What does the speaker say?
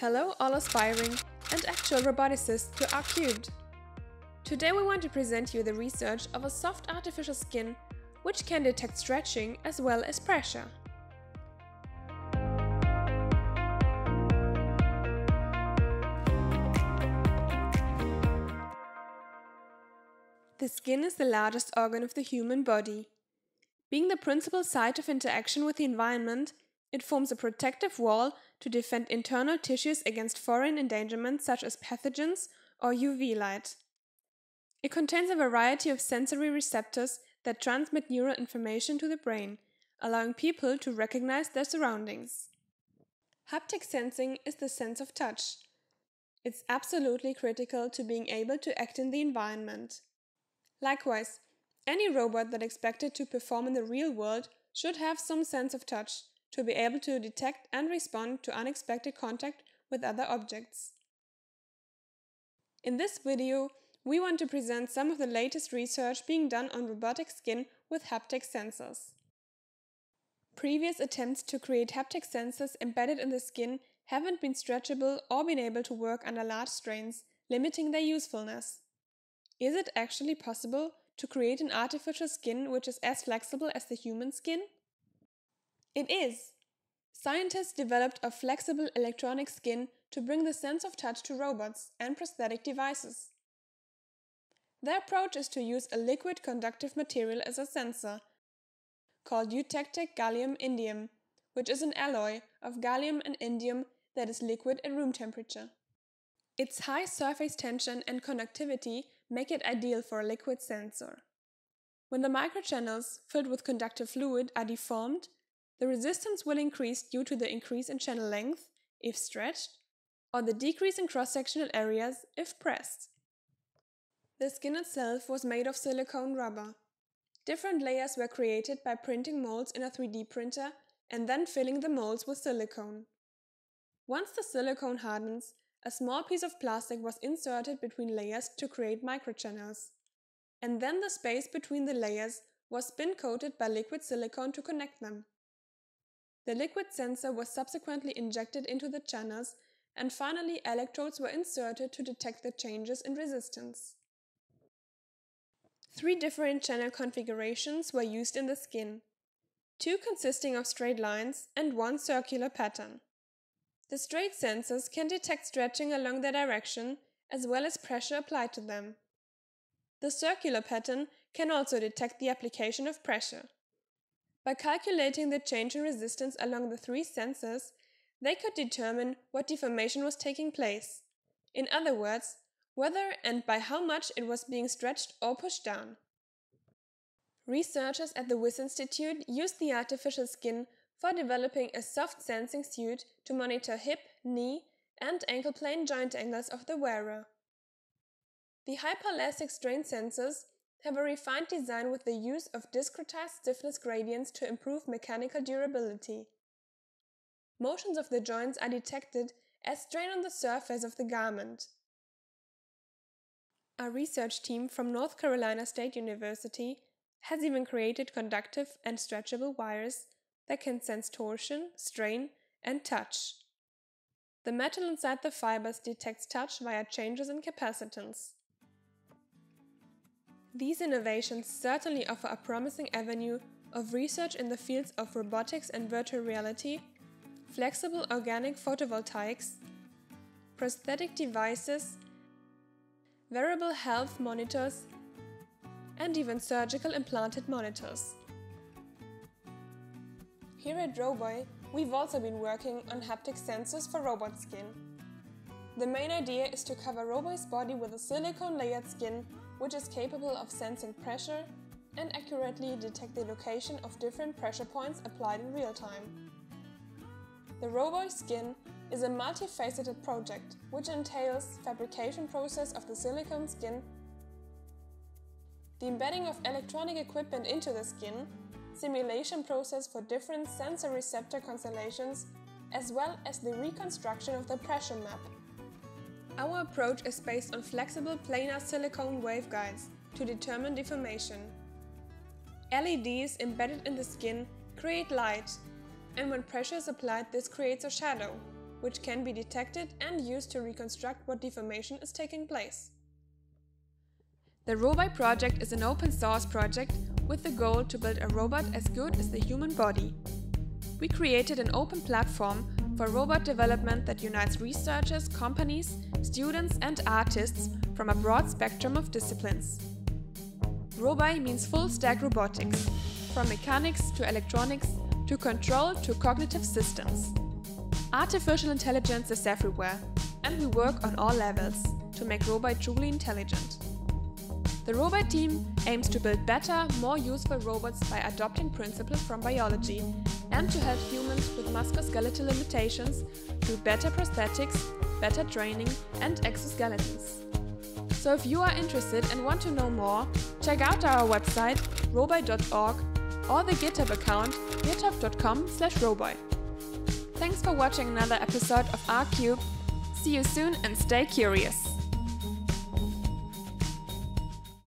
Hello all aspiring and actual roboticists to RCubed! Today we want to present you the research of a soft artificial skin which can detect stretching as well as pressure. The skin is the largest organ of the human body. Being the principal site of interaction with the environment, it forms a protective wall to defend internal tissues against foreign endangerments such as pathogens or UV light. It contains a variety of sensory receptors that transmit neural information to the brain, allowing people to recognize their surroundings. Haptic sensing is the sense of touch. It's absolutely critical to being able to act in the environment. Likewise, any robot that is expected to perform in the real world should have some sense of touch, to be able to detect and respond to unexpected contact with other objects. In this video, we want to present some of the latest research being done on robotic skin with haptic sensors. Previous attempts to create haptic sensors embedded in the skin haven't been stretchable or been able to work under large strains, limiting their usefulness. Is it actually possible to create an artificial skin which is as flexible as the human skin? It is! Scientists developed a flexible electronic skin to bring the sense of touch to robots and prosthetic devices. Their approach is to use a liquid conductive material as a sensor, called eutectic gallium indium, which is an alloy of gallium and indium that is liquid at room temperature. Its high surface tension and conductivity make it ideal for a liquid sensor. When the microchannels filled with conductive fluid are deformed, the resistance will increase due to the increase in channel length, if stretched, or the decrease in cross-sectional areas, if pressed. The skin itself was made of silicone rubber. Different layers were created by printing molds in a 3D printer and then filling the molds with silicone. Once the silicone hardens, a small piece of plastic was inserted between layers to create microchannels. And then the space between the layers was spin-coated by liquid silicone to connect them. The liquid sensor was subsequently injected into the channels, and finally electrodes were inserted to detect the changes in resistance. 3 different channel configurations were used in the skin, 2 consisting of straight lines and 1 circular pattern. The straight sensors can detect stretching along their direction, as well as pressure applied to them. The circular pattern can also detect the application of pressure. By calculating the change in resistance along the 3 sensors, they could determine what deformation was taking place. In other words, whether and by how much it was being stretched or pushed down. Researchers at the Wyss Institute used the artificial skin for developing a soft sensing suit to monitor hip, knee, and ankle plane joint angles of the wearer. The hyperelastic strain sensors have a refined design with the use of discretized stiffness gradients to improve mechanical durability. Motions of the joints are detected as strain on the surface of the garment. A research team from North Carolina State University has even created conductive and stretchable wires that can sense torsion, strain, and touch. The metal inside the fibers detects touch via changes in capacitance. These innovations certainly offer a promising avenue of research in the fields of robotics and virtual reality, flexible organic photovoltaics, prosthetic devices, wearable health monitors, and even surgical implanted monitors. Here at Roboy, we've also been working on haptic sensors for robot skin. The main idea is to cover Roboy's body with a silicone-layered skin which is capable of sensing pressure and accurately detect the location of different pressure points applied in real time. The Roboy skin is a multifaceted project which entails fabrication process of the silicone skin, the embedding of electronic equipment into the skin, simulation process for different sensor receptor constellations, as well as the reconstruction of the pressure map. Our approach is based on flexible planar silicone waveguides to determine deformation. LEDs embedded in the skin create light, and when pressure is applied, this creates a shadow. which can be detected and used to reconstruct what deformation is taking place. The Roboy project is an open source project with the goal to build a robot as good as the human body. We created an open platform for robot development that unites researchers, companies, students and artists from a broad spectrum of disciplines. Roboy means full-stack robotics, from mechanics to electronics to control to cognitive systems. Artificial intelligence is everywhere, and we work on all levels to make Roboy truly intelligent. The Roboy team aims to build better, more useful robots by adopting principles from biology and to help humans with musculoskeletal limitations through better prosthetics, better training and exoskeletons. So if you are interested and want to know more, check out our website roboy.org or the GitHub account github.com/roboy. Thanks for watching another episode of RCube. See you soon and stay curious!